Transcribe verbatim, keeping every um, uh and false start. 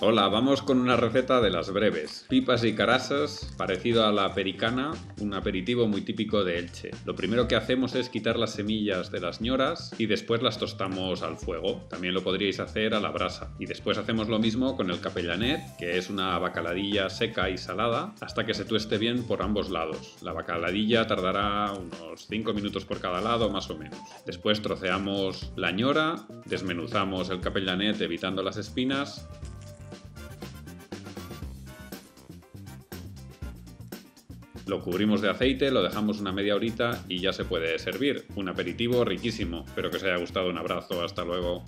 Hola, vamos con una receta de las breves. Pipas y carasas, parecido a la pericana, un aperitivo muy típico de Elche. Lo primero que hacemos es quitar las semillas de las ñoras y después las tostamos al fuego. También lo podríais hacer a la brasa. Y después hacemos lo mismo con el capellanet, que es una bacaladilla seca y salada, hasta que se tueste bien por ambos lados. La bacaladilla tardará unos cinco minutos por cada lado, más o menos. Después troceamos la ñora, desmenuzamos el capellanet evitando las espinas, lo cubrimos de aceite, lo dejamos una media horita y ya se puede servir. Un aperitivo riquísimo. Espero que os haya gustado. Un abrazo, hasta luego.